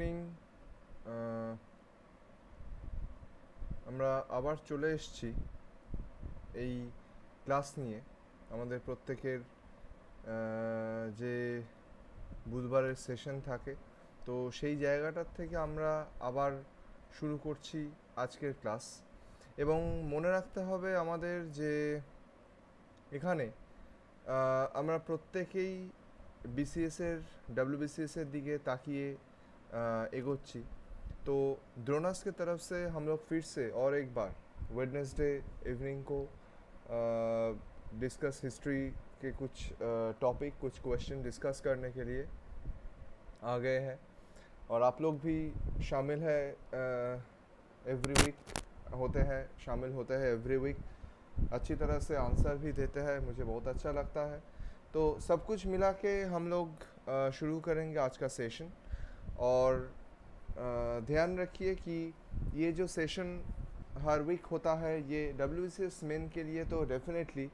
evening. আমরা আবার চলে এসেছি এই ক্লাস নিয়ে আমাদের প্রত্যেকের যে বুধবারের সেশন থাকে তো সেই জায়গাটার থেকে আমরা আবার শুরু করছি আজকের ক্লাস এবং মনে রাখতে হবে আমাদের যে এখানে আমরা প্রত্যেকই BCS এর WBCS এর দিকে তাকিয়ে এগোচ্ছি तो द्रोणास के तरफ से हम लोग फिर से और एक बार वेडनेसडे इवनिंग को डिस्कस हिस्ट्री के कुछ टॉपिक कुछ क्वेश्चन डिस्कस करने के लिए आ गए हैं और आप लोग भी शामिल है एवरी वीक होते हैं शामिल होते हैं एवरी वीक अच्छी तरह से आंसर भी देते हैं मुझे बहुत अच्छा लगता है तो सब कुछ मिला के हम लोग शुरू करेंगे आज का सेशन और ध्यान रखिए कि ये जो सेशन हर वीक होता है ये WBCS मेन के लिए तो डेफिनेटली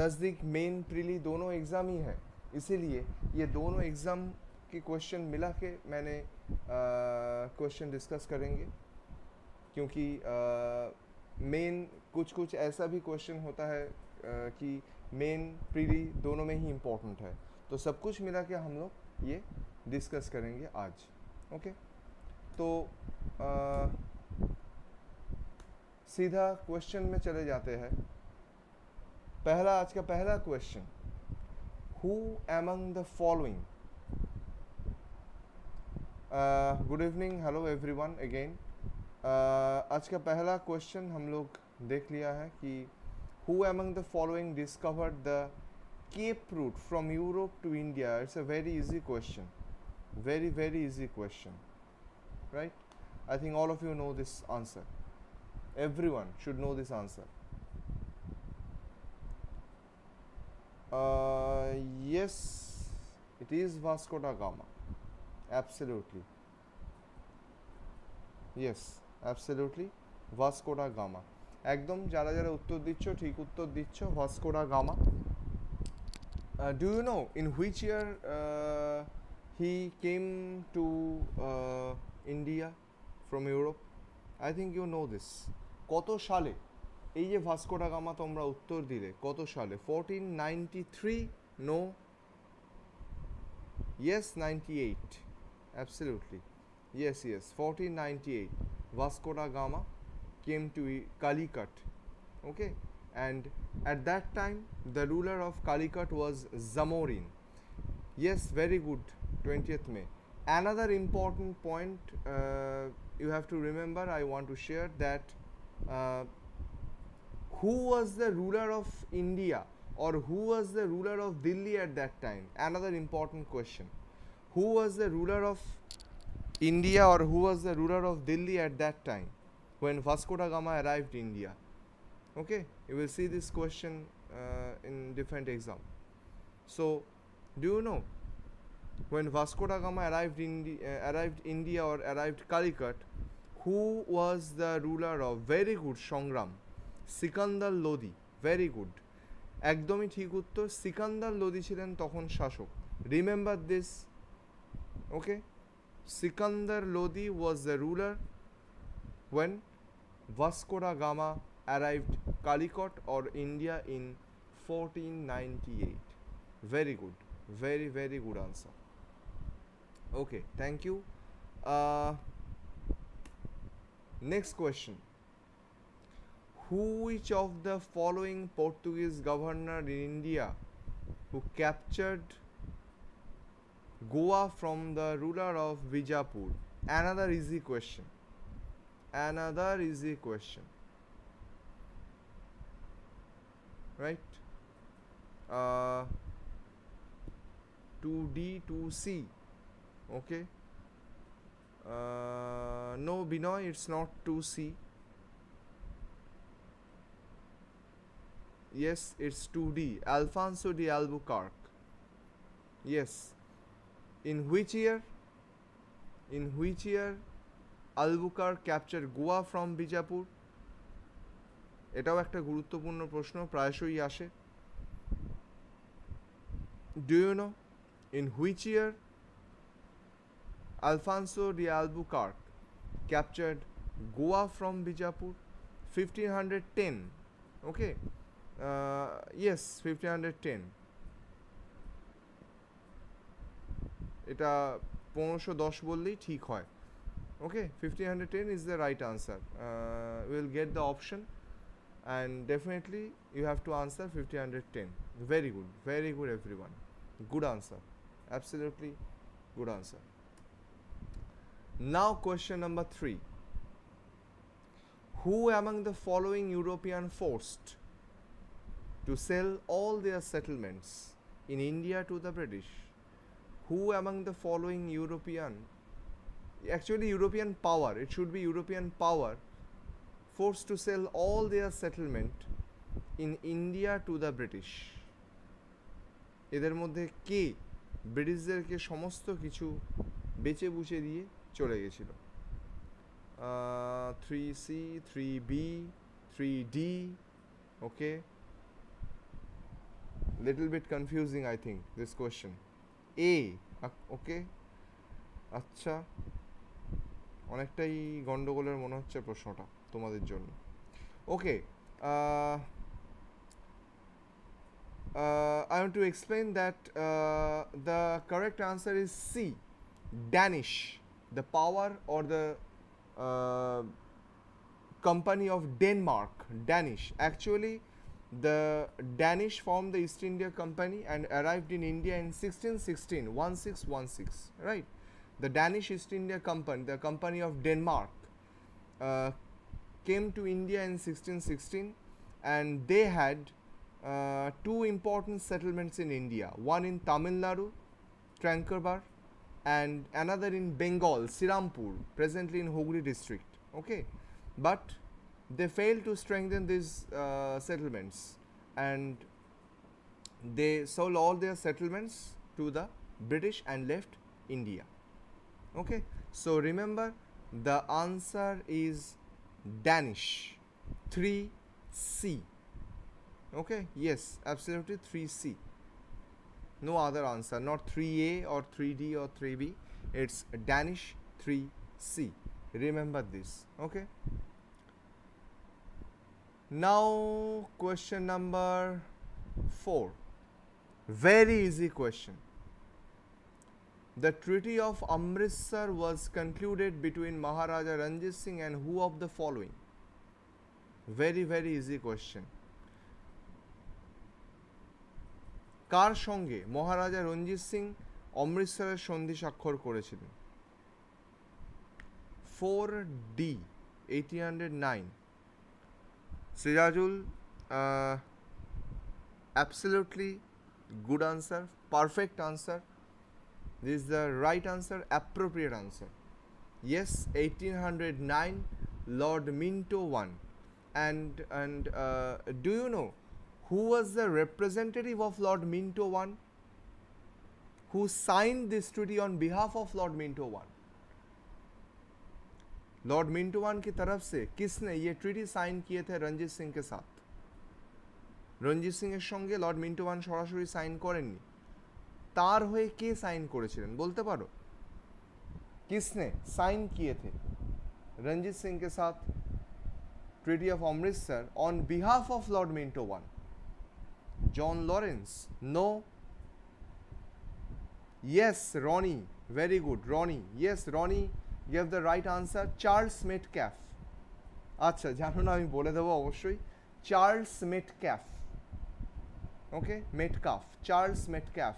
नज़दीक मेन प्रीली दोनों एग्ज़ाम ही है इसीलिए ये दोनों एग्ज़ाम के क्वेश्चन मिला के मैंने क्वेश्चन डिस्कस करेंगे क्योंकि मेन कुछ ऐसा भी क्वेश्चन होता है कि मेन प्रीली दोनों में ही इम्पोर्टेंट है तो सब कुछ मिला के हम लोग ये डिस्कस करेंगे आज ओके तो सीधा क्वेश्चन में चले जाते हैं पहला आज का पहला question who among the following good evening hello everyone again आज का पहला क्वेश्चन हम लोग देख लिया है कि who among the following discovered the cap route from Europe to India it's a very easy question very easy question right I think all of you know this answer everyone should know this answer yes it is Vasco da Gama absolutely yes absolutely Vasco da Gama ekdom jara jara uttor diccho thik uttor diccho Vasco da Gama do you know in which year he came to India from Europe I think you know this koto shale ei je Vasco da Gama tomra uttor dile koto shale 1493 no yes 98 absolutely yes yes 1498 Vasco da Gama came to Calicut okay and at that time the ruler of Calicut was Zamorin yes very good 20th May another important point you have to remember I want to share that who was the ruler of India or who was the ruler of Delhi at that time another important question who was the ruler of India or who was the ruler of Delhi at that time when Vasco da Gama arrived in India okay you will see this question in different exam so do you know when Vasco da Gama arrived India or arrived Calicut who was the ruler of very good Songram Sikandar Lodi very good ekdomi thik uttor Sikandar Lodi chilen tokhon shashok remember this okay Sikandar Lodi was the ruler when Vasco da Gama arrived Calicut or India in 1498 very good very good answer okay thank you next question which of the following Portuguese governor in India who captured Goa from the ruler of Bijapur another easy question right 2D 2C okay no Binoy it's not 2C yes it's 2D Alfonso de Albuquerque yes in which year Albuquerque captured Goa from Bijapur এটাও একটা গুরুত্বপূর্ণ প্রশ্ন প্রায়শই আসে do you know in which year Alfonso de Albuquerque captured Goa from Bijapur, 1510. Okay, yes, 1510. Eta 1510 bolli thik hoy. Okay, 1510 is the right answer. We will get the option, and definitely you have to answer 1510. Very good, everyone. Good answer, absolutely good answer. Now question number 3. Who among the following European forced to sell all their settlements in India to the British? Who among the following European, actually European power, it should be European power, forced to sell all their settlement in India to the British? Eder moddhe ke British der ke somosto kichu beche buche diye chole gechilo. 3C, 3B, 3D, okay. Little bit confusing I think this question. A, okay. আচ্ছা অনেকটাই গন্ডগোলের মনে হচ্ছে প্রশ্নটা তোমাদের জন্য ওকে I want to explain that the correct answer is C, Danish, the power or the company of Denmark, Danish. Actually the Danish formed the East India Company and arrived in India in 1616, 1616, right? The Danish East India Company, the Company of Denmark, came to India in 1616, and they had two important settlements in India, one in Tamil Nadu, Trankerbar, and another in Bengal, Sirampur, presently in Hooghly district. Okay, but they failed to strengthen these settlements, and they sold all their settlements to the British and left India. Okay, so remember the answer is Danish, 3C. Okay, yes, absolutely 3C. No other answer, not 3A or 3D or 3B. It's Danish 3C. Remember this. Okay. Now question number 4. Very easy question. The Treaty of Amritsar was concluded between Maharaja Ranjit Singh and who of the following? Very easy question. Kar shonge Maharaja Ranjit Singh Amritsar Sondhi Shakkhor korechilo? 4D, 1809. Sirajul, absolutely good answer, perfect answer. This is the right answer, appropriate answer. Yes, 1809, Lord Minto won. And do you know who was the representative of Lord Minto I? Who signed this treaty on behalf of Lord Minto I? Lord Minto I ki taraf se kisne ye treaty sign kiye the Ranjit Singh ke saath? Ranjit Singh er shonge Lord Minto I shorashori sign korenni. তার হয়ে কে sign করেছিলেন বলতে পারো? किसने sign किए थे রঞ্জিত সিং के साथ treaty of Amritsar on behalf of Lord Minto one? John Lawrence? No. Yes, Ronnie, very good, Ronnie. Yes, Ronnie give the right answer, Charles Metcalfe. আচ্ছা জানো না আমি বলে দেব অবশ্যই, Charles Metcalfe. Okay, Metcalfe, Charles Metcalfe.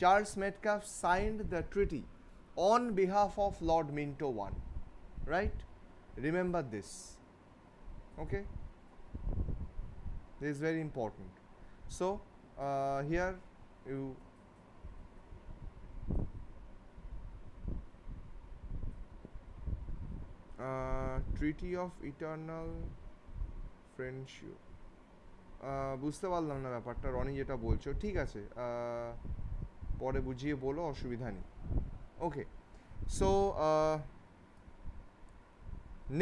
Charles Metcalf signed the treaty on behalf of Lord Minto I, right? Remember this, okay? This is very important. So, here you Treaty of Eternal Friendship. বুঝতে পারলাম না ব্যাপারটা রনি যেটা বলছো, ঠিক আছে, পরে বুঝিয়ে বলো, অসুবিধা নেই. Okay, so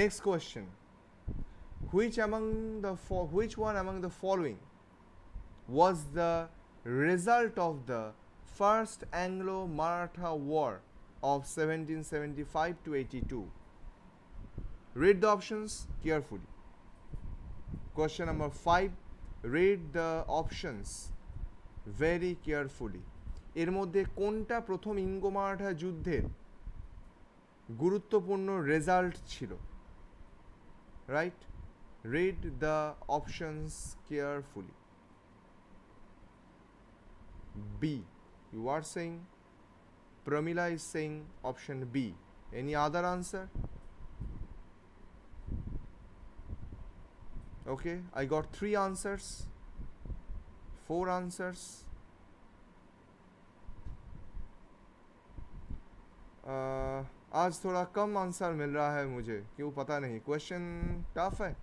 next question. Which one among the following was the result of the first Anglo Maratha war of 1775 to 82. Read the options carefully. Question number 5. Read the options very carefully. এর মধ্যে কোনটা প্রথম ইঙ্গ মারাঠা যুদ্ধের গুরুত্বপূর্ণ রেজাল্ট ছিল? Right, read the options carefully. B, you are saying, Pramila is saying option B. Any other answer? Okay, I got 3 answers, 4 answers. आज थोड़ा कम answer मिल रहा है मुझे, क्यों पता नहीं, क्वेश्चन टफ है।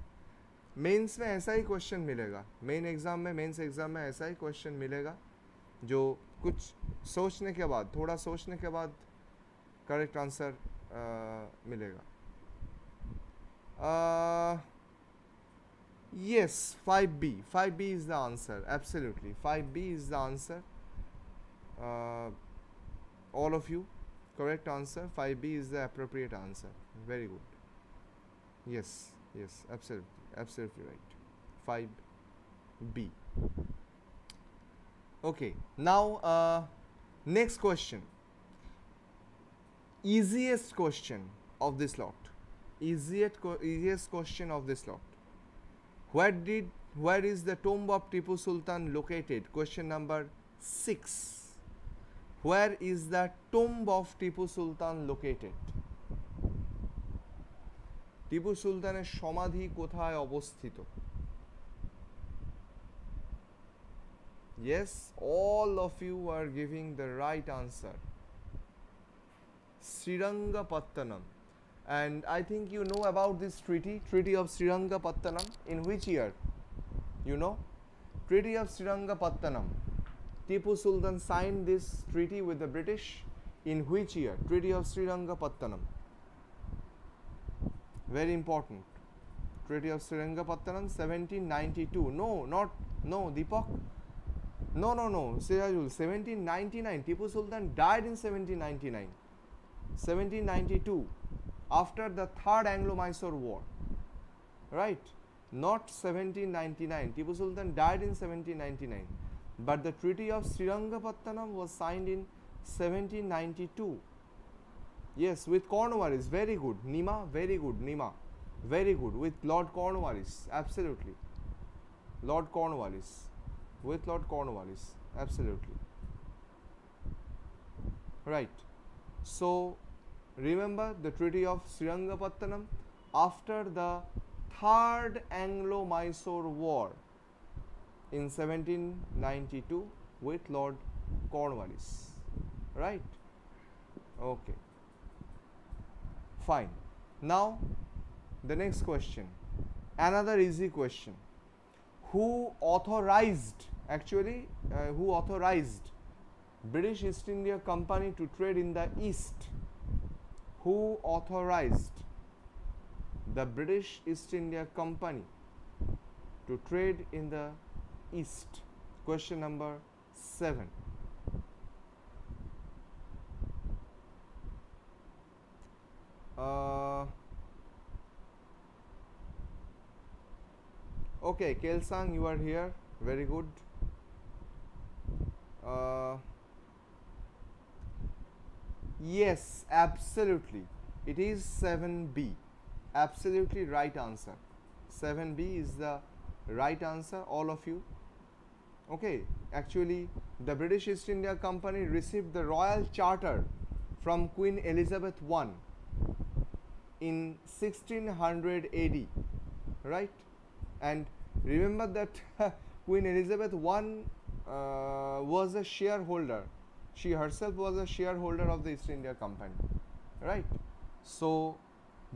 मेंस में ऐसा ही क्वेश्चन मिलेगा, मेन एग्ज़ाम में, मेंस एग्ज़ाम में ऐसा ही क्वेश्चन मिलेगा जो कुछ सोचने के बाद, थोड़ा सोचने के बाद करेक्ट आंसर मिलेगा। Yes, 5B, 5B is the answer, absolutely 5B is the answer. All of you, correct answer, 5B is the appropriate answer. Very good. Yes, yes, absolutely, absolutely right. 5B. Okay, now next question. Easiest question of this lot. Easiest question of this lot. Where is the tomb of Tipu Sultan located? Question number 6. Where is the tomb of Tipu Sultan located? Tipu Sultaner Samadhi kothay obosthito? Yes, all of you are giving the right answer. Srirangapatnam. And I think you know about this treaty, Treaty of Srirangapatnam. In which year? You know? Treaty of Srirangapatnam. Tipu Sultan signed this treaty with the British in which year? Treaty of Srirangapatnam. Very important. Treaty of Srirangapatnam 1792. No, not, no, Deepak. No. Sirajul, 1799. Tipu Sultan died in 1799. 1792. After the Third Anglo-Mysore War. Right? Not 1799. Tipu Sultan died in 1799. But the Treaty of Srirangapatnam was signed in 1792. Yes, with Cornwallis. Very good, Nima. Very good, Nima. Very good. With Lord Cornwallis. Absolutely. Lord Cornwallis. With Lord Cornwallis. Absolutely. Right. So, remember the Treaty of Srirangapatnam after the Third Anglo-Mysore War. In 1792 with Lord Cornwallis, right? Okay, fine. Now, the next question, another easy question. Who authorized, actually, who authorized British East India Company to trade in the East? Who authorized the British East India Company to trade in the East? Question number 7. Okay, Kelsang, you are here. Very good. Yes, absolutely. It is 7B. Absolutely right answer. 7B is the right answer, all of you. Okay, actually, the British East India Company received the Royal Charter from Queen Elizabeth I in 1600 AD, right? And remember that Queen Elizabeth I was a shareholder. She herself was a shareholder of the East India Company, right? So,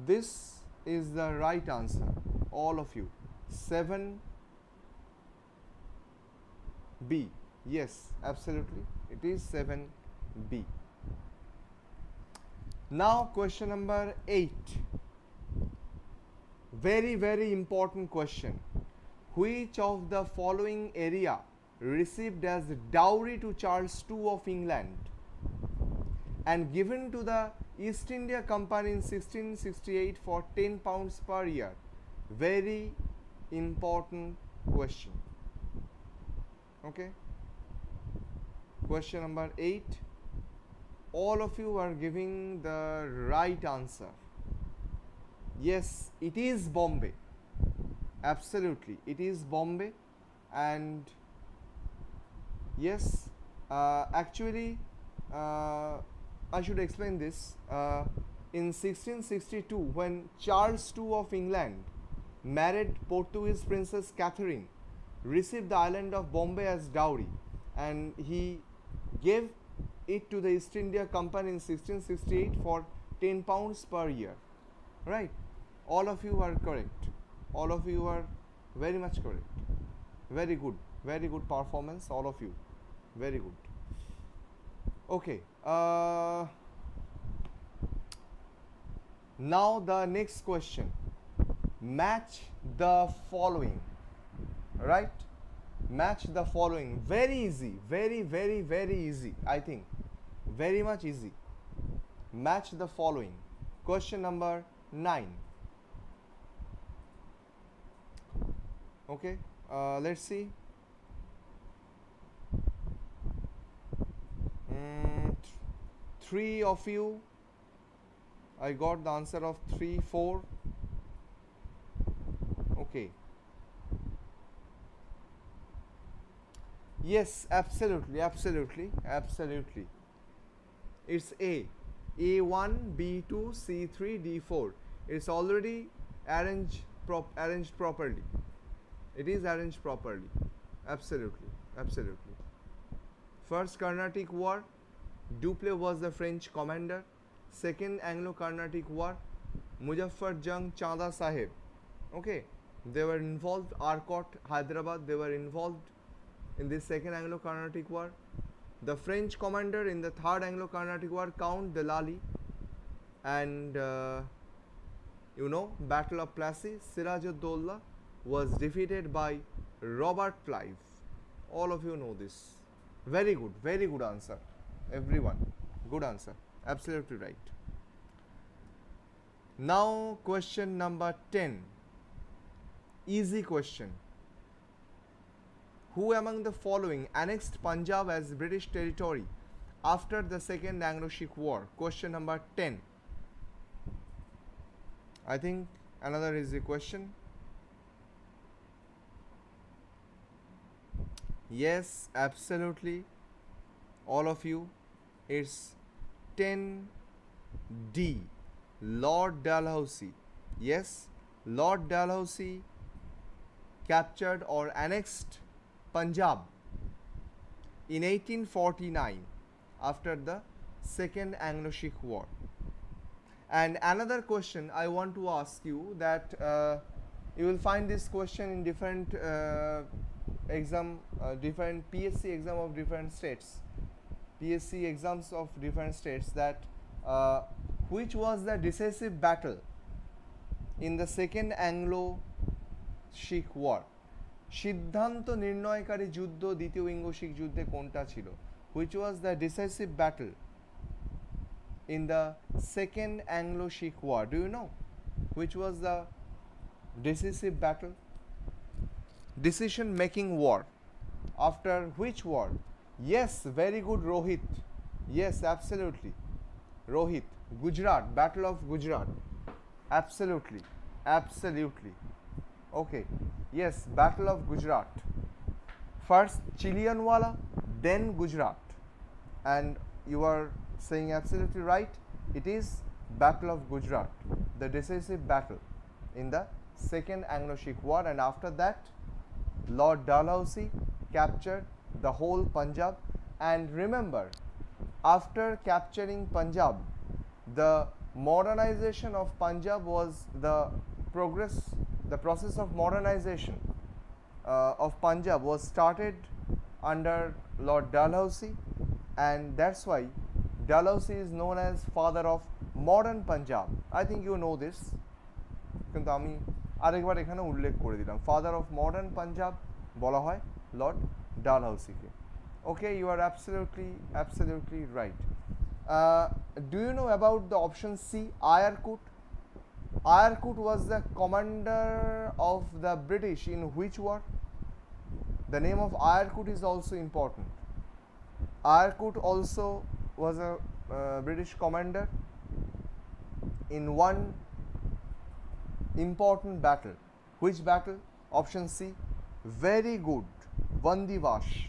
this is the right answer, all of you. 7B. Yes, absolutely. It is 7B. Now, question number 8. Very, very important question. Which of the following area received as dowry to Charles II of England? and given to the East India Company in 1668 for £10 per year. Very important question. Okay. Question number 8. All of you are giving the right answer. Yes, it is Bombay. Absolutely, it is Bombay. And yes, actually, I should explain this. In 1662, when Charles II of England married Portuguese Princess Catherine, received the island of Bombay as dowry, and he gave it to the East India Company in 1668 for £10 per year. Right? All of you are correct. All of you are very much correct. Very good. Very good performance, all of you. Very good. Okay. Now the next question. Match the following. Right? Match the following. Very easy. Very easy, I think. Very much easy. Match the following. Question number 9. Okay. Let's see. Three of you. I got the answer of 3, 4. Okay. Yes, absolutely. It's A. A1, B2, C3, D4. It's already arranged properly. It is arranged properly. Absolutely. First Carnatic War, Dupleix was the French commander. Second Anglo-Carnatic War, Muzaffar Jung, Nana Sahib. Okay, they were involved. Arcot, Hyderabad, they were involved in the second Anglo-Carnatic War. The French commander in the third Anglo-Carnatic War, Count Delali, and you know, Battle of Plassey, Siraj-ud-Dowla was defeated by Robert Clive. All of you know this. Very good answer, everyone. Good answer, absolutely right. Now question number 10. Easy question. Who among the following annexed Punjab as British territory after the second Anglo-Sikh War? Question number 10. I think another easy question. Yes, absolutely. All of you. It's 10D. Lord Dalhousie. Yes, Lord Dalhousie captured or annexed Punjab in 1849 after the second Anglo-Sikh War. And another question I want to ask you, that you will find this question in different exam, different PSC exam of different states, PSC exams of different states, that which was the decisive battle in the second Anglo-Sikh War? সিদ্ধান্ত নির্ণয়কারী যুদ্ধ দ্বিতীয় ইঙ্গ-শিখ যুদ্ধে কোনটা ছিল? Which was the decisive battle in the second Anglo-Sikh War? Do you know which was the decisive battle? Decision making war. After which war? Yes, very good, Rohit. Yes, absolutely, Rohit. Gujarat, Battle of Gujarat. Absolutely. Okay. Yes, Battle of Gujarat. First Chilianwala, then Gujarat. And you are saying absolutely right. It is Battle of Gujarat, the decisive battle in the second Anglo-Sikh War. And after that, Lord Dalhousie captured the whole Punjab. And remember, after capturing Punjab, the modernization of Punjab was the progress. The process of modernization of Punjab was started under Lord Dalhousie, and that's why Dalhousie is known as father of modern Punjab. I think you know this. Kintu ami arekbar ekhane ullekh kore dilam. Father of modern Punjab bola hoy Lord Dalhousie ke. Okay, you are absolutely right. Do you know about the option C, Eyre Coote? Eyre Coote was the commander of the British in which war? The name of Eyre Coote is also important. Eyre Coote also was a British commander in one important battle. Which battle? Option C. Very good. Vandivash.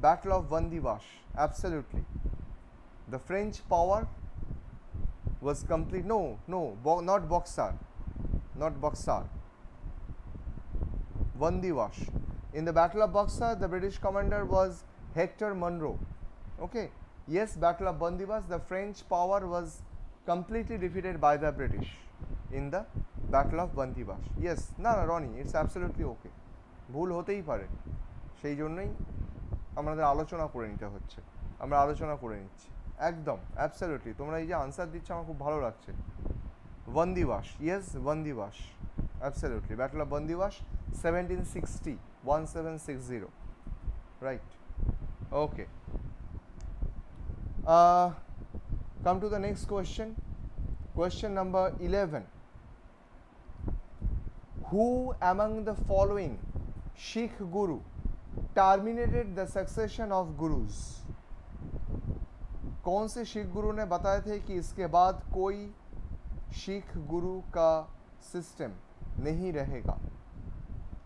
Battle of Vandivash. Absolutely. The French power was complete. No, no, not Boxer. Not Boxer. Vandivash. In the Battle of Boxer, the British commander was Hector Monroe. Okay. Yes, Battle of Vandivash, the French power was completely defeated by the British in the Battle of Vandivash. Yes, no, no, Ronnie, it's absolutely okay. ভুল হতেই পারে, সেই জন্যই আমাদের আলোচনা করে নিতে হচ্ছে, আমরা আলোচনা করে নিচ্ছি একদম অ্যাবসলিউটলি। তোমরা এই যে আনসার দিচ্ছ আমার খুব ভালো লাগছে। Wandiwash, yes Wandiwash, absolutely battle of Wandiwash 1760, 1760, right, okay. Come to the next question, question number 11. Who among the following Sikh Guru terminated the succession of Gurus? कौन से Sikh Guru ने बताए थे कि इसके बाद कोई Sikh Guru का system नहीं रहेगा?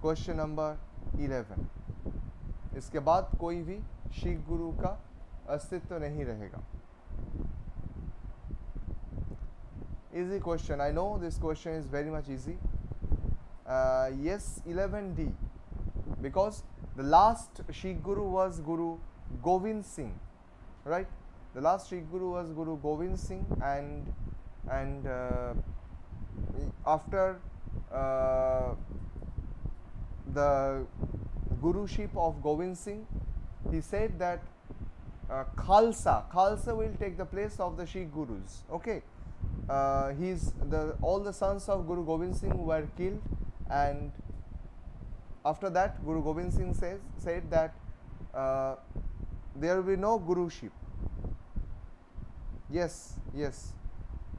Question number 11. इसके बाद कोई भी Sikh Guru का अस्तित्व नहीं रहेगा. Easy question. I know this question is very much easy. Yes, 11D. Because the last Sikh Guru was Guru Gobind Singh, right? The last Sikh Guru was Guru Gobind Singh, and after the Guruship of Gobind Singh, he said that Khalsa will take the place of the Sikh Gurus. Okay, all the sons of Guru Gobind Singh were killed, and after that, Guru Gobind Singh said that there will be no Guruship. Yes, yes.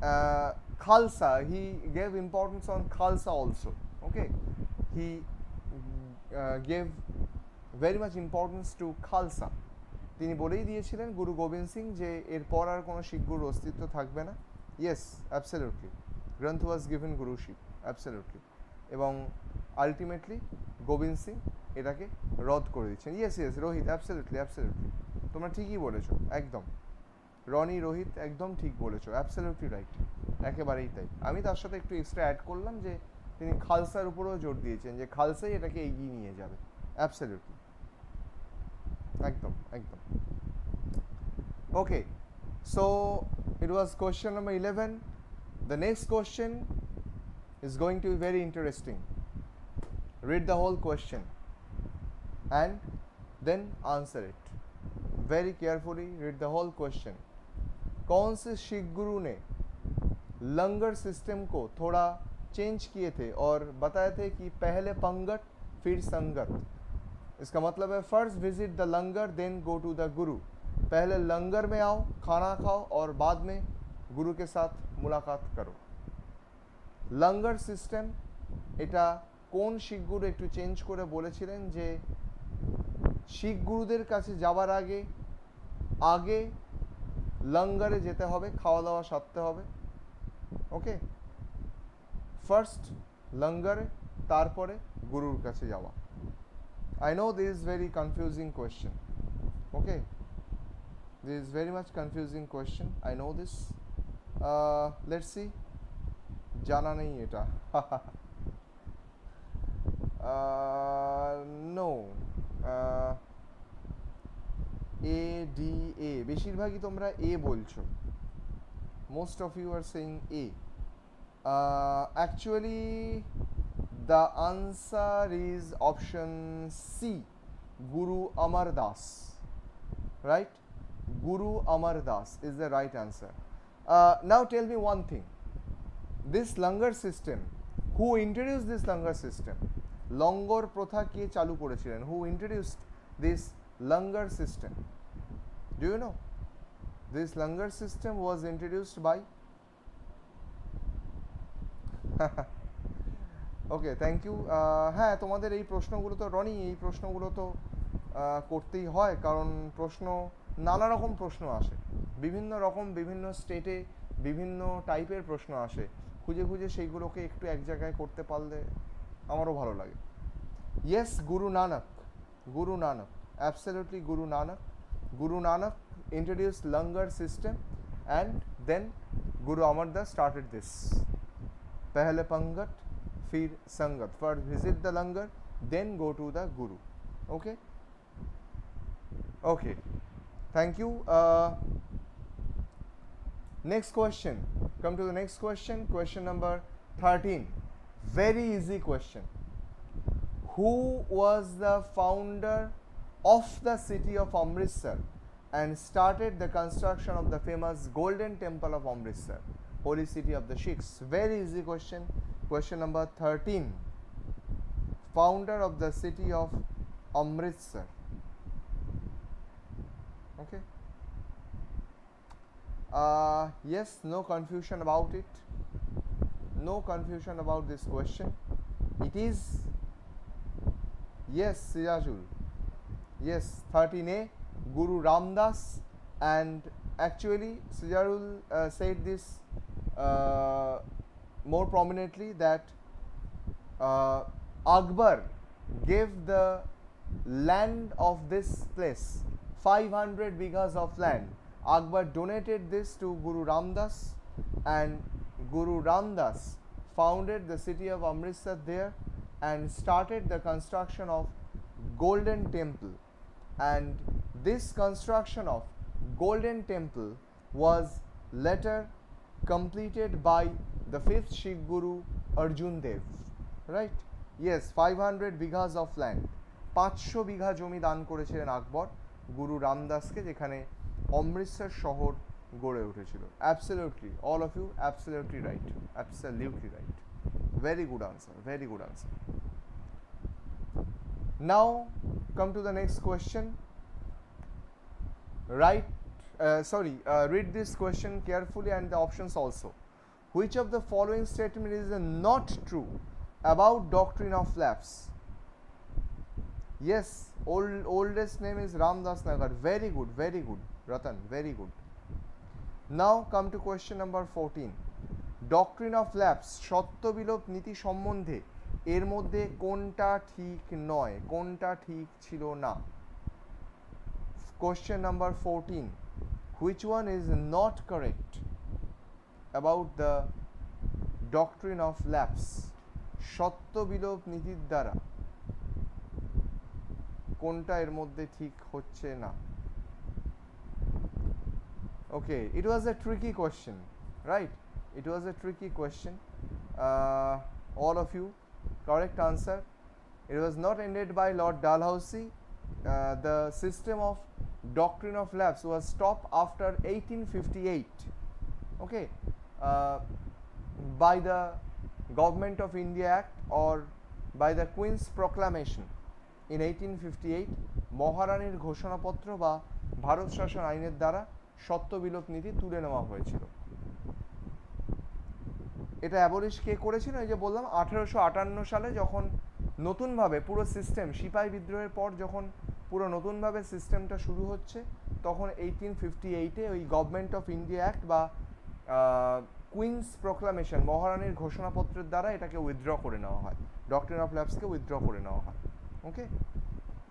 Khalsa, he gave importance on Khalsa also. Okay, he gave very much importance to Khalsa. তিনি বলেই দিয়েছিলেন গুরু গোবিন্দ সিং যে এরপর আর কোনো শিখ গুরু অস্তিত্ব থাকবে না। Yes absolutely, Granth was given guruship absolutely, এবং আলটিমেটলি গোবিন্দ সিং এটাকে রদ করে দিচ্ছেন। Yes yes Rohit, absolutely absolutely, তোমরা ঠিকই বলেছো একদম। রনি রোহিত একদম ঠিক বলেছো, অ্যাবসলিউটলি রাইট, একেবারেই তাই। আমি তার সাথে একটু এক্সট্রা অ্যাড করলাম যে তিনি খালসার উপরেও জোর দিয়েছেন যে খালসাই এটাকে এগিয়ে নিয়ে যাবে। অ্যাবসলিউটলি একদম একদম। Okay, so it was question number 11. The next question is going to be very interesting. Read the whole question and then answer it very carefully. Read the whole question. कौन से Sikh Guru ने लंगर system को थोड़ा change किए थे और बताए थे कि पहले पंगत फिर संगत? इसका मतलब है first visit the langar then go to the guru, पहले लंगर में आओ, खाना खाओ और बाद में गुरु के साथ मुलाकात करो। लंगर सिस्टम এটা কোন শিখ গুরু একটু চেঞ্জ করে বলেছিলেন যে শিখ গুরুদের কাছে যাওয়ার আগে আগে লঙ্গরে যেতে হবে, খাওয়া দাওয়া সারতে হবে। ওকে, ফার্স্ট লঙ্গরে তারপরে গুরুর কাছে যাওয়া। I know this is very confusing question. Okay, this is very much confusing question. I know this. Let's see. Jana nahi eta. No. A D A. Beshirvagi tomra A bolcho. Most of you are saying A. Actually, the answer is option C. Guru Amardas. Right? Guru Amardas is the right answer. Now tell me one thing. This langar system, who introduced this langar system? Langor protha ke chalu korechilen? Who introduced this langar system? Do you know? This langar system was introduced by okay, thank you. হ্যাঁ, তোমাদের এই প্রশ্নগুলো তো রনি, এই প্রশ্নগুলো তো করতেই হয়, কারণ প্রশ্ন নানা রকম প্রশ্ন আসে, বিভিন্ন রকম বিভিন্ন স্টেটে বিভিন্ন টাইপের প্রশ্ন আসে, খুঁজে খুঁজে সেইগুলোকে একটু এক জায়গায় করতে পারলে আমারও ভালো লাগে। Yes, Guru Nanak, Guru Nanak, absolutely Guru Nanak. Guru Nanak introduced langar system and then Guru Amardas started this. Pehle Pangat, Fir Sangat. First visit the langar, then go to the Guru. Okay? Okay. Thank you. Next question. Come to the next question. Question number 13. Very easy question. Who was the founder of the city of Amritsar and started the construction of the famous golden temple of Amritsar, holy city of the Sikhs? Very easy question. Question number 13. Founder of the city of Amritsar. Okay. Yes, no confusion about it. No confusion about this question. It is, yes, Sirajul. Yes, 13A, Guru Ramdas, and actually Sijarul said this more prominently, that Akbar gave the land of this place, 500 bighas of land. Akbar donated this to Guru Ramdas, and Guru Ramdas founded the city of Amritsar there and started the construction of Golden Temple. And this construction of Golden Temple was later completed by the 5th Sikh Guru Arjun Dev, right? Yes, 500 bighas of land, 500 bigha jomi dan korechilen Akbar Guru Ramdas ke, jekhane Amritsar shohor gore uthechilo. Absolutely, all of you absolutely right, absolutely right. Very good answer, very good answer. Now come to the next question. Read this question carefully and the options also. Which of the following statement is not true about doctrine of lapse? Yes, oldest name is Ramdas Nagar. Very good, very good, Ratan, very good. Now come to question number 14. Doctrine of lapse, Shatya Bilop Niti Sambandhe, এর মধ্যে কোনটা ঠিক নয়, কোনটা ঠিক ছিল না? Question number 14. Which one is not correct about the doctrine of lapse? সত্য বিলোপ নীতির দ্বারা কোনটা এর মধ্যে ঠিক হচ্ছে না? Okay, it was a tricky question, right? It was a tricky question. All of you, correct answer. It was not ended by Lord Dalhousie. The system of doctrine of lapse was stopped after 1858, okay, by the Government of India Act or by the Queen's Proclamation in 1858. Maharanir Ghoshana Patra ba Bharat Shashan Ainer Dara Shatya Bilop Niti tule neowa hoyechilo. এটা abolish কে করেছিল? এই যে বললাম 1858 সালে, যখন নতুনভাবে পুরো সিস্টেম, সিপাহী বিদ্রোহের পর যখন পুরো নতুনভাবে সিস্টেমটা শুরু হচ্ছে, তখন 1858-এ ওই গভর্নমেন্ট অফ ইন্ডিয়া অ্যাক্ট বা কুইন্স প্রোক্লামেশন, মহারানীর ঘোষণাপত্রের দ্বারা এটাকে উইথড্র করে নেওয়া হয়, ডক্ট্রিন অফ ল্যাপসকে উইথড্র করে নেওয়া হয়। Okay,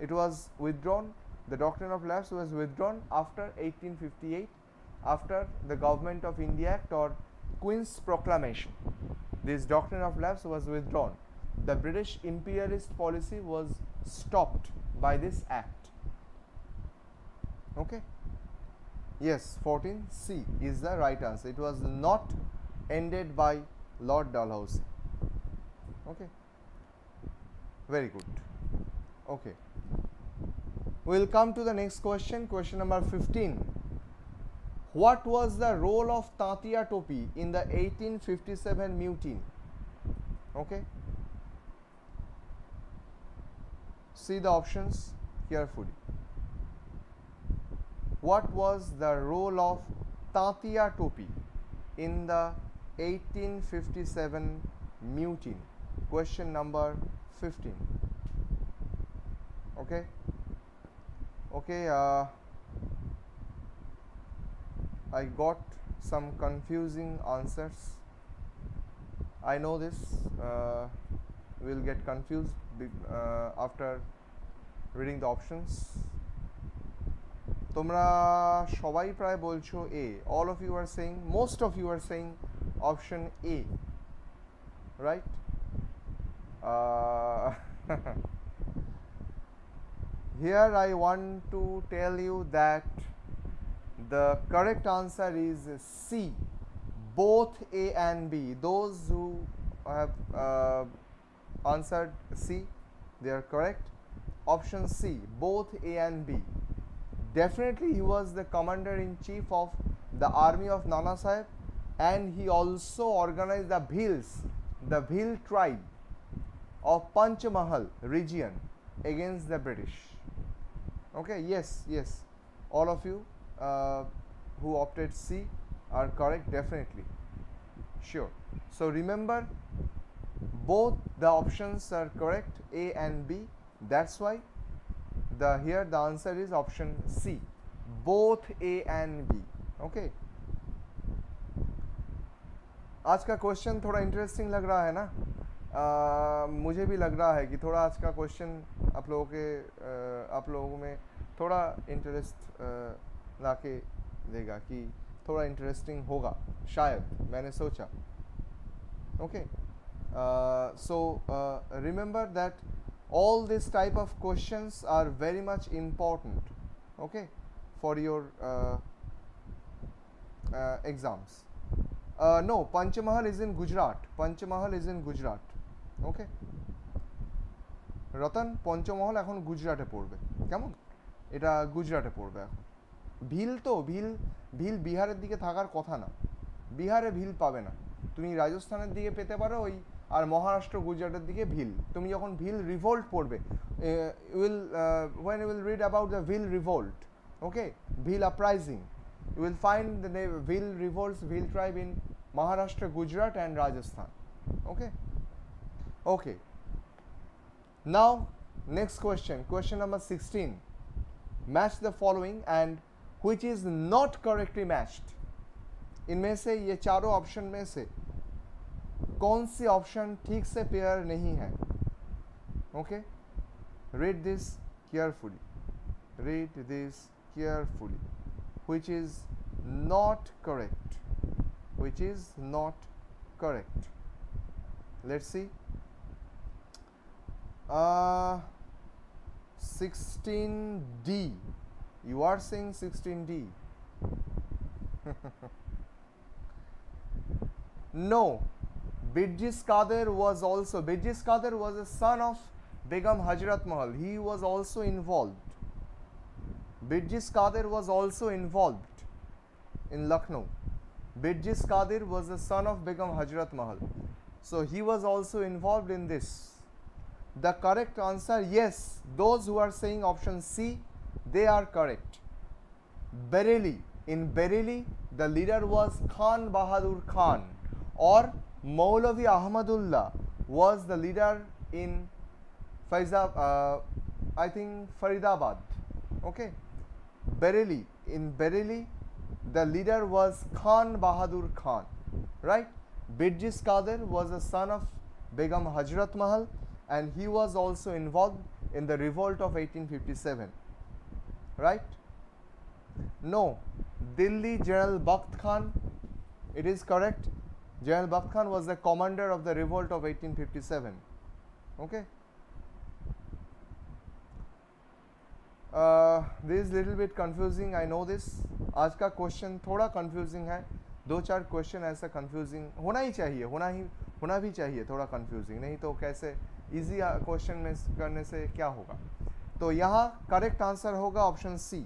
it was withdrawn, the doctrine of lapse was withdrawn after 1858 after the Government of India Act or Queen's Proclamation. This doctrine of lapse was withdrawn. The British imperialist policy was stopped by this act. Okay. Yes, 14C is the right answer. It was not ended by Lord Dalhousie. Okay. Very good. Okay. We will come to the next question. Question number 15. What was the role of Tatya Tope in the 1857 mutiny? Okay. See the options carefully. what was the role of Tatya Tope in the 1857 mutiny? Question number 15. Okay, I got some confusing answers. I know this will get confused after reading the options. Tumra shobai pray bolcho A. All of you are saying, most of you are saying option A, right? Here I want to tell you that the correct answer is C, both A and B. Those who have answered C, they are correct. Option C, both A and B. Definitely he was the commander-in-chief of the army of Nana Sahib, and he also organized the Bhils, the Bhil tribe of Panchmahal region against the British. Okay, yes, yes, all of you who opted C are correct, definitely, sure. So remember, both the options are correct, A and B. That's why here the answer is option C, both A and B. Okay, आज का question थोड़ा interesting लग रहा है ना, मुझे भी लग रहा है कि थोड़ा आज का question आप लोगों में थोड़ा interest लाके देगा, कि थोड़ा इंटरेस्टिंग होगा शायद, मैंने सोचा. Okay, so remember that all this type of questions are very much important, okay, for your exams. No, Panchmahal is in Gujarat, Panchmahal is in Gujarat. Okay Ratan, Panchmahal এখন গুজরাটে পড়বে, কেমন? এটা গুজরাটে পড়বে এখন. ভিল তো ভিল বিহারের দিকে থাকার কথা না, বিহারে ভিল পাবে না তুমি, রাজস্থানের দিকে পেতে পারো ওই, আর মহারাষ্ট্র গুজরাটের দিকে ভিল. তুমি যখন ভিল রিভোল্ট পড়বে, when you will read about the Vil revolt, okay, Vil uprising, you will find the Vil revolts, Vil tribe in Maharashtra, Gujarat and Rajasthan. Okay, okay, now next question, question number 16. Match the following and which is not correctly matched. इनमें से ये चारों option में से कौन C option ठीक से pair नहीं है? Okay, read this carefully, read this carefully, which is not correct, which is not correct. Let's see, 16D. You are saying 16D. No, Birjis Qadar was a son of Begum Hazrat Mahal. He was also involved. Birjis Qadar was also involved in Lucknow. Birjis Qadar was the son of Begum Hazrat Mahal. So he was also involved in this. The correct answer, yes, those who are saying option C, they are correct. Bareilly, in Bareilly the leader was Khan Bahadur Khan, or Maulavi Ahmadullah was the leader in Faridabad. Okay, Bareilly, in Bareilly the leader was Khan Bahadur Khan, right? Birjis Qadar was a son of Begum Hazrat Mahal and he was also involved in the revolt of 1857. Right? No, Delhi General Bhakt Khan, it is correct. General Bhakt Khan was the commander of the revolt of 1857. Okay, this is little bit confusing, I know this. आज का question थोड़ा confusing है, दो चार question ऐसा confusing होना ही चाहिए, होना भी चाहिए थोड़ा confusing, नहीं तो कैसे easy question में करने से क्या होगा. तो यहाँ करेक्ट आंसर होगा option C.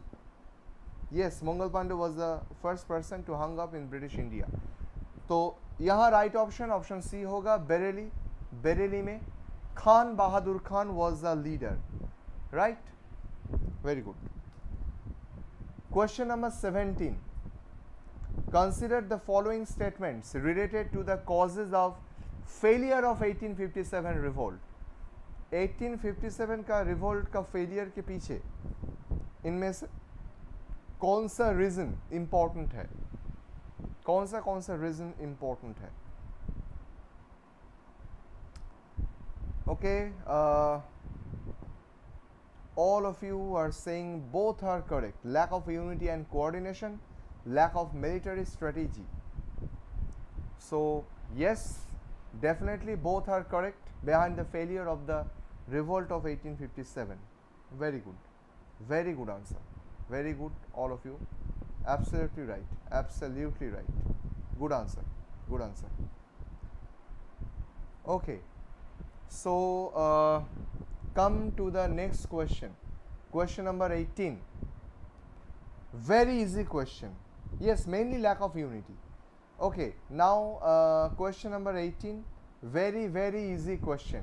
Yes, Mangal Pandey was the first person to hang up in British India. तो यहाँ राइट ऑप्शन ऑप्शन सी होगा. बरेली, बरेली में Khan Bahadur Khan was the leader, right? Very good. Question number 17. Consider the following statements related to the causes of failure of 1857 revolt. 1857 का revolt का failure के पीछे इनमें से कौन सा reason important है, कौन सा reason important है? Okay, all of you are saying both are correct. Lack of unity and coordination, lack of military strategy. So yes, definitely both are correct behind the failure of the revolt of 1857. Very good answer, very good, all of you. Absolutely right, absolutely right. Good answer, good answer. Okay, so come to the next question. Question number 18. Very easy question. Yes, mainly lack of unity. Okay, now question number 18. Very easy question.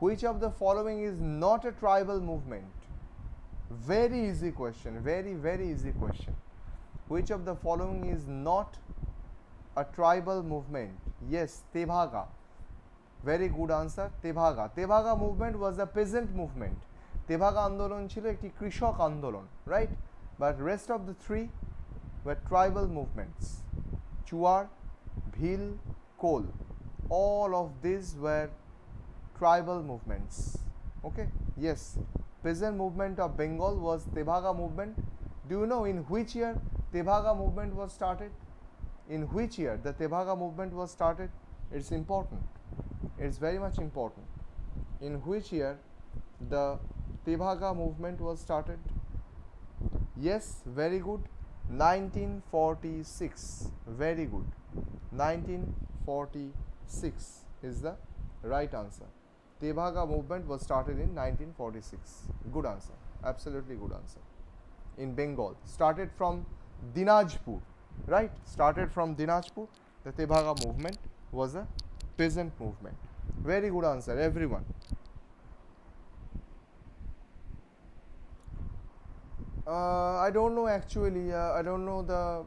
Which of the following is not a tribal movement? Very easy question, very easy question. Which of the following is not a tribal movement? Yes, Tebhaga. Very good answer, Tebhaga. Tebhaga movement was a peasant movement. Tebhaga andolon chilo ekti krishok andolon, right? But rest of the three were tribal movements. Chuar, Bhil, Kol. All of these were tribal movements. Okay? Yes. Peasant movement of Bengal was Tebhaga movement. Do you know in which year Tebhaga movement was started? In which year the Tebhaga movement was started? It's important. It's very much important. In which year the Tebhaga movement was started? Yes, very good. 1946. Very good. 1946 is the right answer. Tebhaga movement was started in 1946. Good answer. Absolutely good answer. In Bengal. Started from Dinajpur. Right? Started from Dinajpur. The Tebhaga movement was a peasant movement. Very good answer, everyone. I don't know actually, I don't know the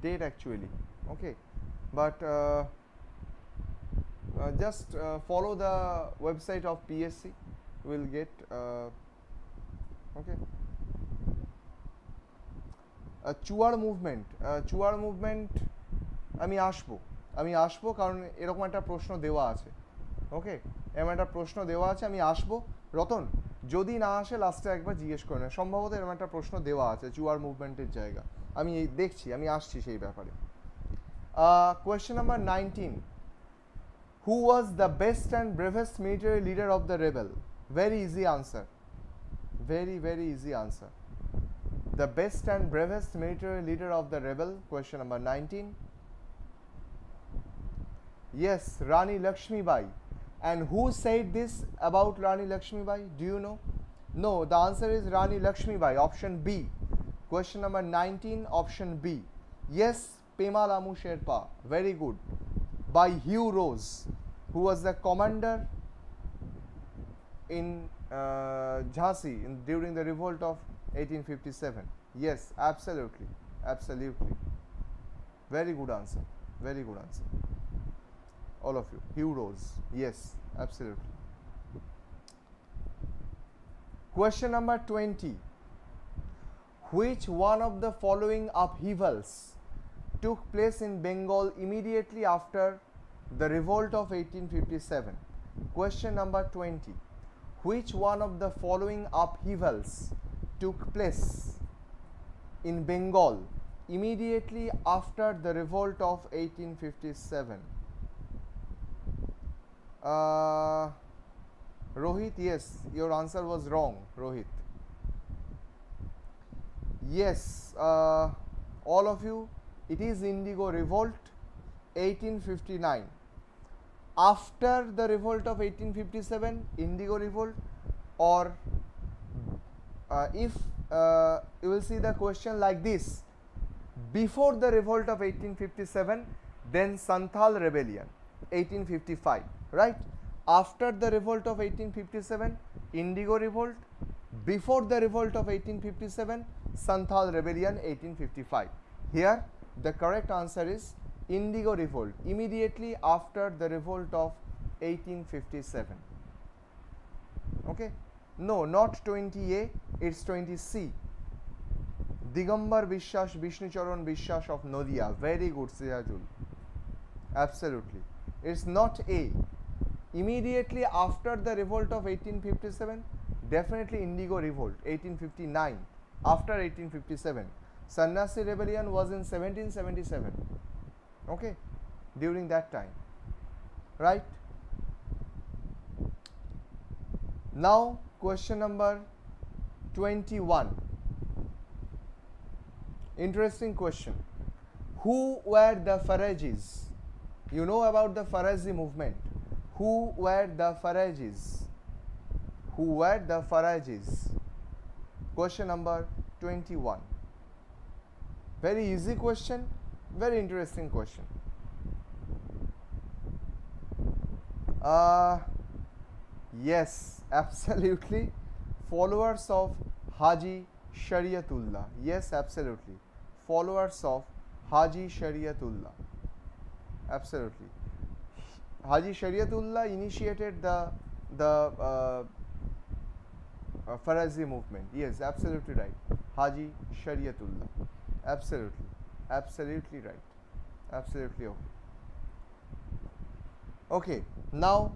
date actually, okay, but just follow the website of PSC, we will get, okay. Chuar movement, আমি আসবো কারণ এরকম একটা প্রশ্ন দেওয়া আছে, ওকে, এমন একটা প্রশ্ন দেওয়া আছে, আমি আসবো রতন, যদি না আসে লাস্টে একবার জিজ্ঞেস করে না, সম্ভবত এরকম একটা প্রশ্ন দেওয়া আছে চুয়ার মুভমেন্টের জায়গা, আমি দেখছি, আমি আসছি সেই ব্যাপারে। Question number 19. Who was the best and bravest military leader of the rebel? Very easy answer, very easy answer. The best and bravest military leader of the rebel, question number 19. Yes, Rani Lakshmi Bhai. And who said this about Rani Lakshmi Bhai? Do you know? No, the answer is Rani Lakshmi Bhai, option B. Question number 19, option B. Yes, Pema Lamu Sherpa. Very good. By Hugh Rose, who was the commander in Jhansi during the revolt of 1857. Yes, absolutely. Absolutely. Very good answer. Very good answer. All of you, heroes. Yes, absolutely. Question number 20. Which one of the following upheavals took place in Bengal immediately after the revolt of 1857? Question number 20. Which one of the following upheavals took place in Bengal immediately after the revolt of 1857? Rohit, yes, your answer was wrong, Rohit. Yes, all of you, it is Indigo Revolt, 1859. After the revolt of 1857, Indigo Revolt, or if you will see the question like this, before the revolt of 1857, then Santhal Rebellion, 1855. Right? After the revolt of 1857, Indigo Revolt. Before the revolt of 1857, Santhal Rebellion 1855. Here the correct answer is Indigo Revolt, immediately after the revolt of 1857. Okay, no, not 20A, it's 20C. Digambar Vishwas, Vishnucharan Vishwas of Nodia. Very good, Sirajul. Absolutely, it's not A. Immediately after the revolt of 1857, definitely Indigo Revolt 1859. After 1857, Sannyasi Rebellion was in 1777. Okay, during that time, right? Now question number 21. Interesting question. Who were the Faragis? You know about the Farazi movement. Who were the Faragis? Who were the Faragis? Question number 21. Very easy question, very interesting question. Yes, absolutely, followers of Haji Shariatullah. Yes, absolutely, followers of Haji Shariatullah. Absolutely, Haji Shariatullah initiated the Farazi movement. Yes, absolutely right, Haji Shariatullah. Absolutely, absolutely right, absolutely okay. Okay, now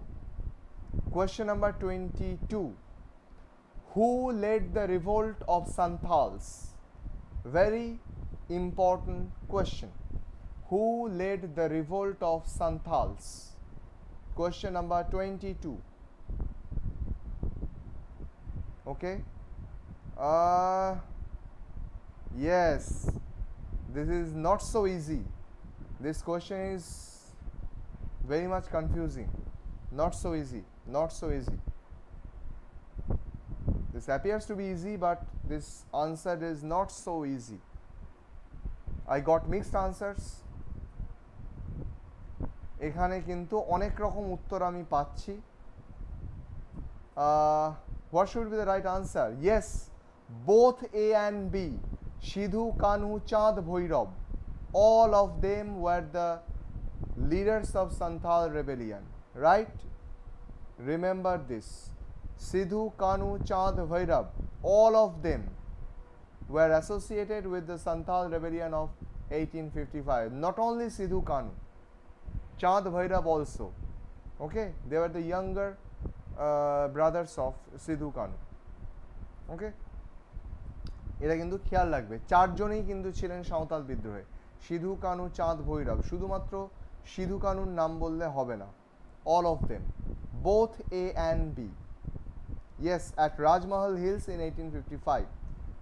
question number 22. Who led the revolt of Santhals? Very important question. Who led the revolt of Santhals? Question number 22. Okay. Yes, this is not so easy. This question is very much confusing. Not so easy, not so easy. This appears to be easy, but this answer is not so easy. I got mixed answers. এখানে কিন্তু অনেক রকম উত্তর আমি পাচ্ছি. What should be the right answer? Yes, both A and B, Sidhu, Kanu, Chand, Bhairav, all of them were the leaders of Santhal rebellion, right? Remember this, Sidhu, Kanu, Chand, Bhairav, all of them were associated with the Santhal rebellion of 1855. Not only Sidhu, Kanu, Chand, Bhairav also. Okay, they were the younger brothers of Sidhu, Kanu. Okay, এটা কিন্তু খেয়াল রাখবে, চারজনই কিন্তু ছিলেন সাঁওতাল বিদ্রোহে, সিধু, কানু, চাঁদ, ভৈরব। শুধুমাত্র সিধু কানুর নাম বললে হবে না, all of them, both A and B. Yes, at Rajmahal Hills in 1855,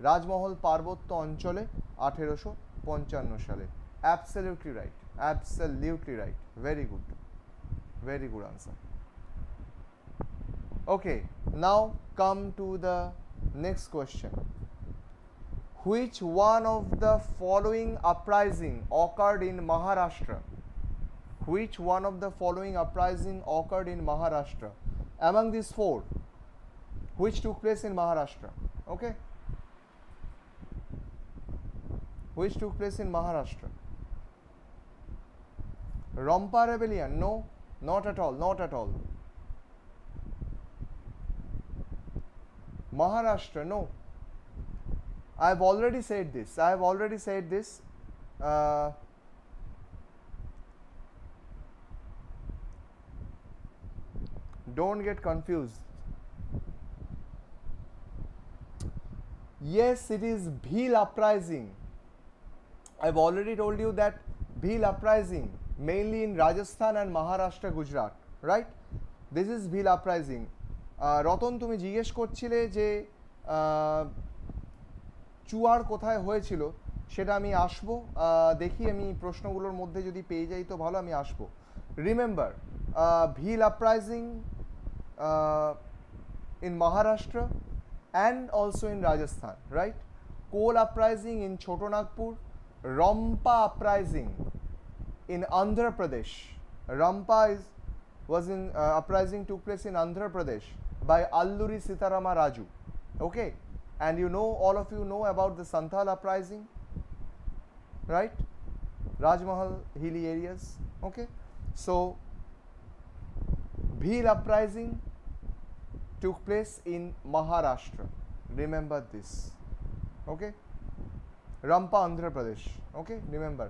Rajmahal পার্বত্য অঞ্চলে 1855 সালে। Absolutely right, absolutely right, very good, very good answer. Okay, now come to the next question. Which one of the following uprising occurred in Maharashtra? Which one of the following uprising occurred in Maharashtra? Among these four, which took place in Maharashtra? Okay, which took place in Maharashtra? Rampa Rebellion? No, not at all, not at all. Maharashtra? No, I have already said this, I have already said this. Don't get confused. Yes, it is Bhil uprising. I have already told you that Bhil uprising, mainly in Rajasthan and Maharashtra, Gujarat, right? This is Bhil uprising. Ratan, tumi jiggesh korchile je chuar kothay hoyechilo, seta ami ashbo, dekhi ami proshno gulor moddhe jodi peye jai to bhalo, ami ashbo. Remember, Bhil uprising in Maharashtra and also in Rajasthan, right? Coal uprising in Chotanagpur, Rampa uprising in Andhra Pradesh. Rampa uprising took place in Andhra Pradesh by Alluri Sitarama Raju. Okay, And you know, all of you know about the Santhal uprising, right? Rajmahal, hilly areas, okay? So, Bhil uprising took place in Maharashtra, remember this, okay? Rampa, Andhra Pradesh, okay? Remember,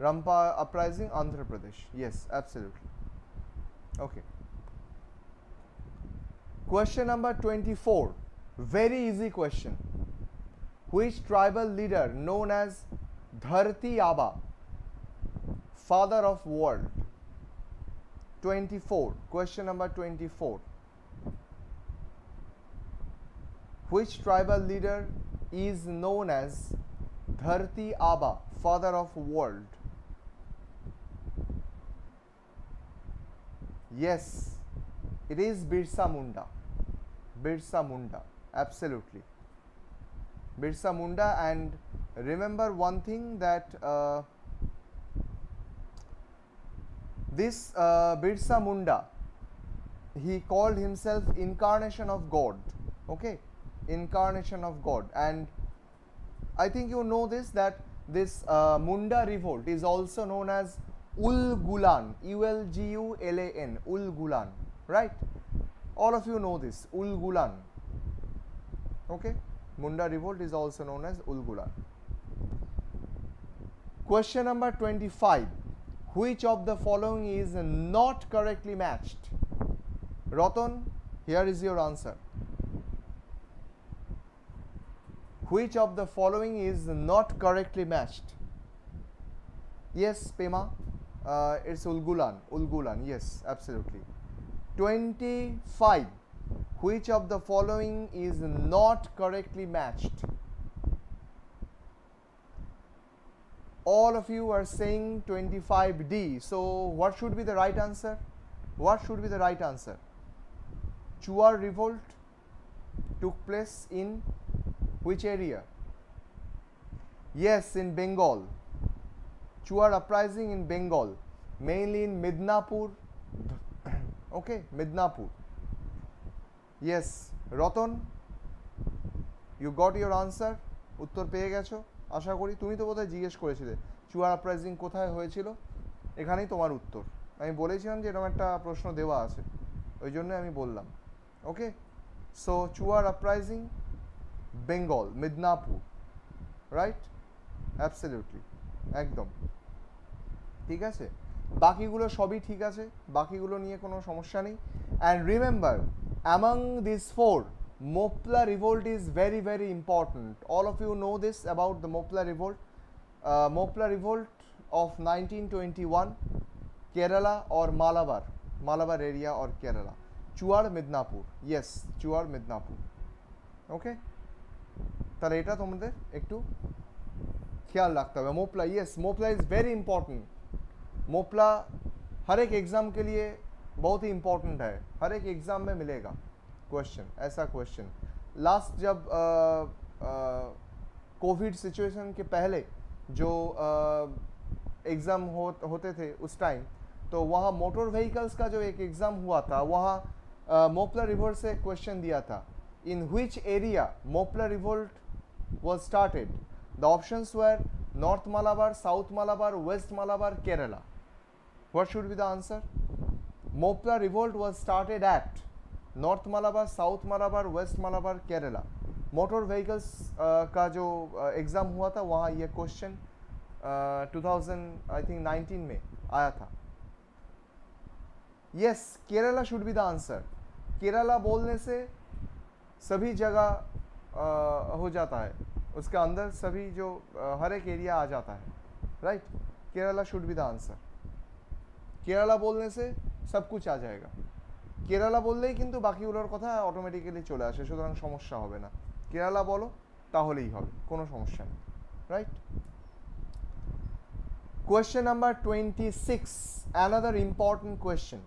Rampa uprising, Andhra Pradesh, yes, absolutely, okay. Question number 24, very easy question. Which tribal leader known as Dharti Aba, father of world? 24, question number 24. Which tribal leader is known as Dharti Aba, father of world? Yes, it is Birsa Munda. Birsa Munda, absolutely, Birsa Munda. And remember one thing, that this Birsa Munda, he called himself incarnation of God, okay, incarnation of God. And I think you know this, that this Munda revolt is also known as Ul Gulan, U-L-G-U-L-A-N, Ul Gulan, right? All of you know this, Ul Gulan, okay? Munda revolt is also known as Ul Gulan. Question number 25, which of the following is not correctly matched? Ratan, here is your answer. Which of the following is not correctly matched? Yes, Pema, it's Ul Gulan, Ul Gulan, yes, absolutely. 25. Which of the following is not correctly matched? All of you are saying 25D. So, what should be the right answer? What should be the right answer? Chuar revolt took place in which area? Yes, in Bengal. Chuar uprising in Bengal, mainly in Midnapur. Okay, Midnapur. Yes, Ratan, you got your answer. Uttor peye gecho. Asha kori tumi to bodhoy jiggesh korechile. Chuar uprising kothay hoyechilo? Ekhanei tomar uttor. Ami bolechilam je erom ekta proshno dewa ache. Oi jonno ami bollam. Okay? So, Chuar uprising, Bengal, Midnapur. Right? Absolutely. Ekdom. Thik ache? বাকিগুলো সবই ঠিক আছে, বাকিগুলো নিয়ে কোনো সমস্যা নেই। And remember, among these four, Mopla revolt is very very important. All of you know this about the Mopla revolt of 1921, Kerala or Malabar, Malabar area or Kerala. Chuar Midnapur, yes, Chuar Midnapur, okay? তাহলে এটা তোমাদের একটু খেয়াল রাখতে হবে। Mopla, yes, Mopla is very important. Moplah हर एक exam के लिए बहुत ही इम्पोर्टेंट है, हर एक एग्ज़ाम में मिलेगा क्वेश्चन, ऐसा क्वेश्चन। लास्ट जब कोविड सिचुएशन के पहले जो एग्ज़ाम होते थे उस टाइम, तो वहाँ मोटर व्हीकल्स का जो एक एग्ज़ाम हुआ था, वहाँ मोपला रिवोल्ट से क्वेश्चन दिया था, in which area Moplah revolt was started, the options were north Malabar, south Malabar, west Malabar, Kerala. What should be the answer? Mopla revolt was started at North Malabar, South Malabar, West Malabar, Kerala. Motor vehicles का जो exam हुआ था वहाँ ये question 2019 में आया था। Yes, Kerala should be the answer. Kerala बोलने से सभी जगह हो जाता है, उसका अंदर सभी जो हर एक एरिया आ जाता है, right? Kerala should be the answer. Kerala बोलने से सब कुछ आ जाएगा। केरला बोल लेई किंतु बाकी उलोर कथा ऑटोमेटिकली चले आसे, सुतरां समस्या होबे ना। केरला बोलो ताहोलेई होबे, कोनो समस्या नहीं, right? Question number 26, another important question.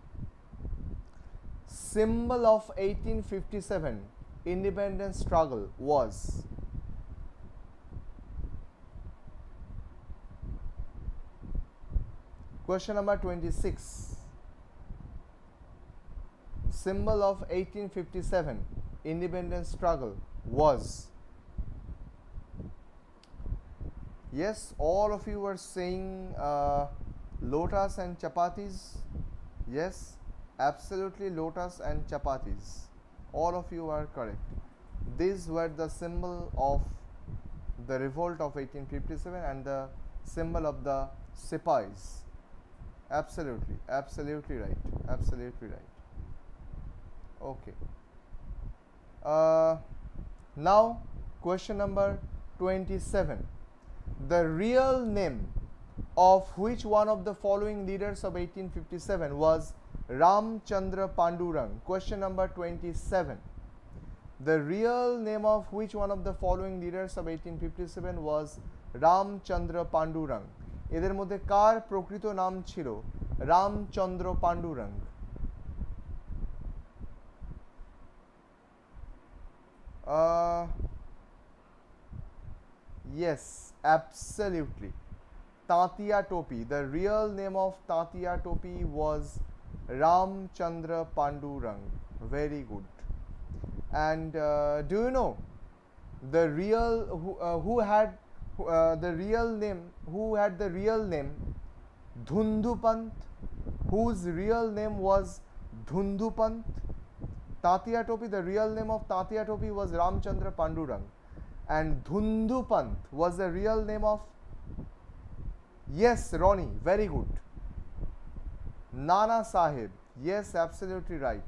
Symbol of 1857 independence struggle was? Question number 26, symbol of 1857 independence struggle was? Yes, all of you were saying lotas and chapatis. Yes, absolutely, lotas and chapatis. All of you are correct. These were the symbol of the revolt of 1857 and the symbol of the Sipais. Absolutely, absolutely right, absolutely right. Okay. Now question number 27. The real name of which one of the following leaders of 1857 was Ramchandra Pandurang? Question number 27. The real name of which one of the following leaders of 1857 was Ramchandra Pandurang? Eder modhe kar prokrito naam chilo Ramchandra Pandurang? Yes, absolutely. Tatya Tope. The real name of Tatya Tope was Ramchandra Pandurang. Very good. And do you know the real who had the real name Dhundupant, whose real name was Dhundupant? Tatya Tope, the real name of Tatya Tope was Ramchandra Pandurang, and Dhundupant was the real name of, yes, Ronnie, very good, Nana Sahib. Yes, absolutely right,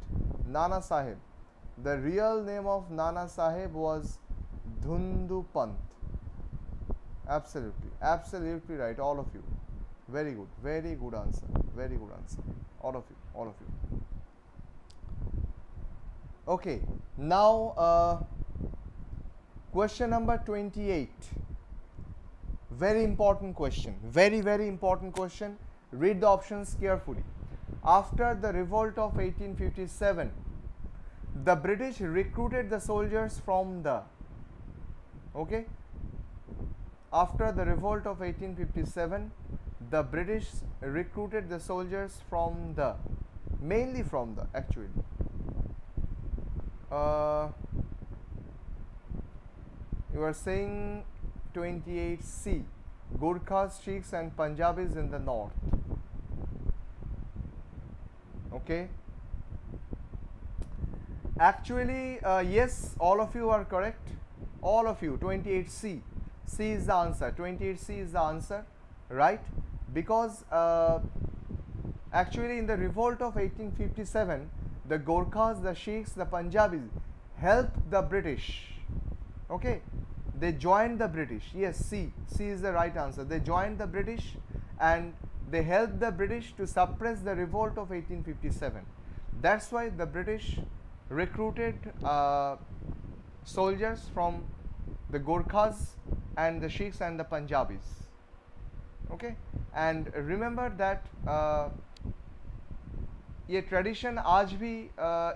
Nana Sahib. The real name of Nana Sahib was Dhundupant. Absolutely, absolutely right, all of you. Very good, very good answer, very good answer, all of you, all of you. Okay, now question number 28. Very important question, very important question. Read the options carefully. After the revolt of 1857, the British recruited the soldiers from the, okay, after the revolt of 1857, the British recruited the soldiers from the, mainly from the, actually, you are saying 28C, Gurkhas, Sikhs and Punjabis in the north. Okay. Actually, yes, all of you are correct, all of you. 28C, C is the answer, 28C is the answer, right? Because actually in the revolt of 1857, the Gorkhas, the Sikhs, the Punjabis helped the British, okay? They joined the British. Yes, C, C is the right answer. They joined the British and they helped the British to suppress the revolt of 1857. That's why the British recruited soldiers from the Gorkhas and the Sikhs and the Punjabis, okay? And remember that ये tradition आज भी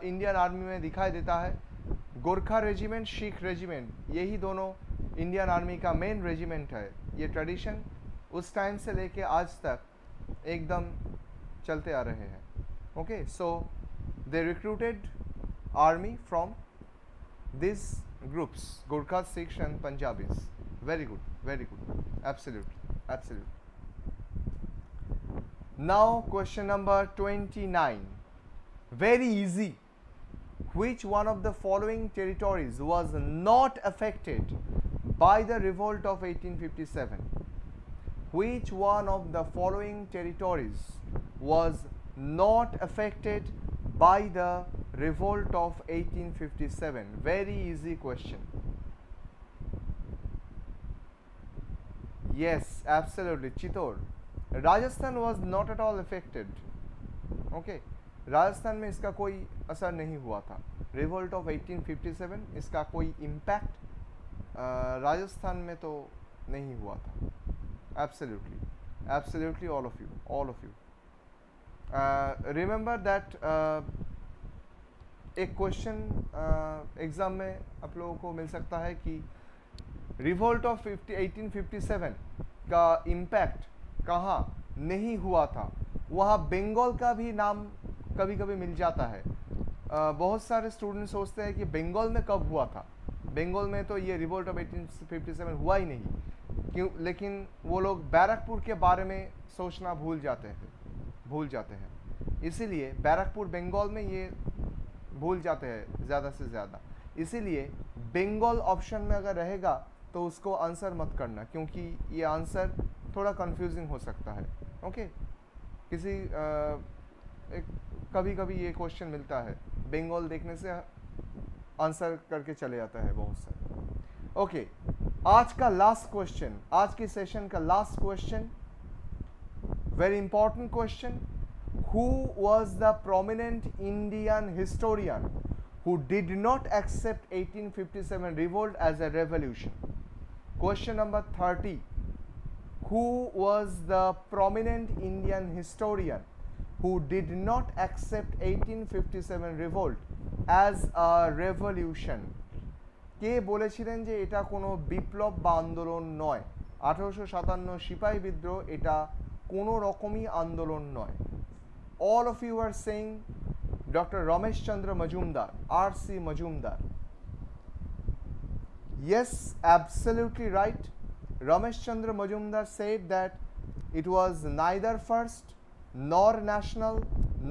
Indian Army में दिखाई देता है. Gorkha regiment, Sikh regiment, यही दोनों Indian Army का main regiment है. ये tradition उस time से लेके आज तक एकदम चलते आ रहे हैं. Okay, so they recruited army from these groups, Gorkhas, Sikhs and Punjabis. Very good, very good, absolutely, absolutely. Now question number 29, very easy. Which one of the following territories was not affected by the revolt of 1857? Which one of the following territories was not affected by the revolt of 1857? Very easy question. Yes, absolutely, Chittor. Rajasthan was not at all affected. Okay, Rajasthan में इसका कोई असर नहीं हुआ था. Revolt of 1857, इसका कोई impact Rajasthan में तो नहीं हुआ था. Absolutely, absolutely, all of you, all of you. Remember that एक question exam में आप लोगों को मिल सकता है कि revolt of 1857 का impact कहाँ नहीं हुआ था. वहाँ बंगाल का भी नाम कभी कभी मिल जाता है. बहुत सारे स्टूडेंट सोचते हैं कि बंगाल में कब हुआ था. बंगाल में तो ये रिवोल्ट ऑफ 1857 हुआ ही नहीं. क्यों, लेकिन वो लोग बैरकपुर के बारे में सोचना भूल जाते हैं। इसीलिए बैरकपुर बंगाल में ये भूल जाते हैं ज़्यादा से ज़्यादा। इसीलिए बंगाल ऑप्शन में अगर रहेगा तो उसको आंसर मत करना, क्योंकि ये आंसर थोड़ा कंफ्यूजिंग हो सकता है। ओके, किसी कभी कभी ये क्वेश्चन मिलता है, बंगाल देखने से आंसर करके चले जाता है बहुत सारे। ओके, आज का लास्ट क्वेश्चन, आज के सेशन का last question, very important question. Who was the prominent Indian historian who did not accept 1857 revolt as a revolution? Question number 30. Who was the prominent Indian historian who did not accept 1857 revolt as a revolution? কে বলেছিলেন যে এটা কোনো বিপ্লব বা আন্দোলন নয়, 1857 সিপাহী বিদ্রোহ এটা কোনো রকমই আন্দোলন নয়। All of you are saying Dr. Ramesh Chandra Majumdar, RC Majumdar. Yes, absolutely right. Ramesh Chandra Majumdar said that it was neither first nor national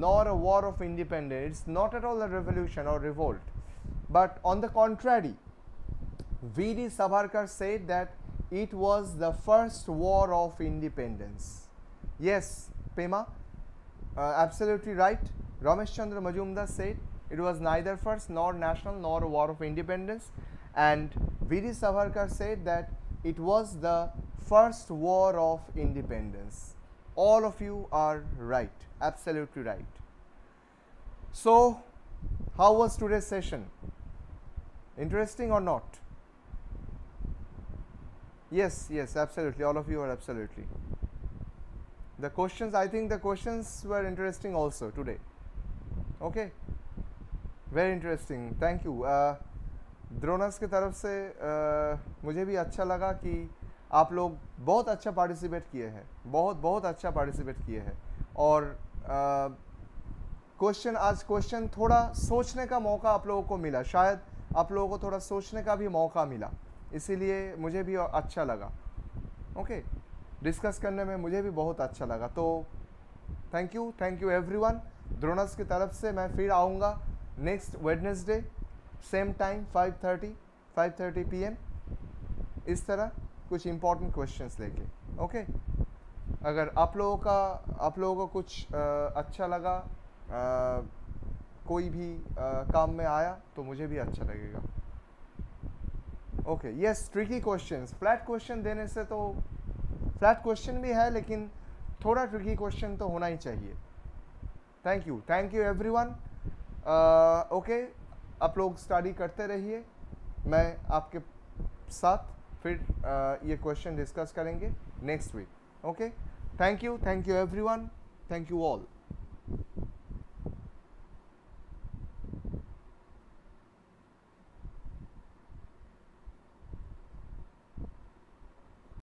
nor a war of independence. It's not at all a revolution or revolt, but on the contrary, V.D. Savarkar said that it was the first war of independence. Yes, Pema, absolutely right. Ramesh Chandra Majumdar said it was neither first nor national nor a war of independence, and V.D. Savarkar said that it was the first war of independence. All of you are right, absolutely right. So, how was today's session? Interesting or not? Yes, yes, absolutely. All of you are absolutely. The questions, I think the questions were interesting also today. Okay, very interesting. Thank you. द्रोनस की तरफ से मुझे भी अच्छा लगा कि आप लोग बहुत अच्छा पार्टिसिपेट किए हैं, बहुत अच्छा पार्टिसिपेट किए हैं। और क्वेश्चन, आज क्वेश्चन थोड़ा सोचने का मौका आप लोगों को मिला, शायद आप लोगों को थोड़ा सोचने का भी मौका मिला, इसीलिए मुझे भी अच्छा लगा। ओके, डिस्कस करने में मुझे भी बहुत अच्छा लगा। तो थैंक यू एवरीवन। द्रोनस की तरफ से मैं फिर आऊँगा next Wednesday, same time 5:30 PM, इस तरह कुछ इम्पोर्टेंट क्वेश्चंस लेके। ओके, अगर आप लोगों को कुछ अच्छा लगा, कोई भी काम में आया तो मुझे भी अच्छा लगेगा। Okay, yes, tricky questions, flat question देने से तो, फ्लैट क्वेश्चन भी है लेकिन थोड़ा ट्रिकी क्वेश्चन तो होना ही चाहिए। Thank you everyone. ओके, आप लोग स्टडी करते रहिए, मैं आपके साथ फिर ये क्वेश्चन डिस्कस करेंगे next week. Okay, thank you everyone, thank you all.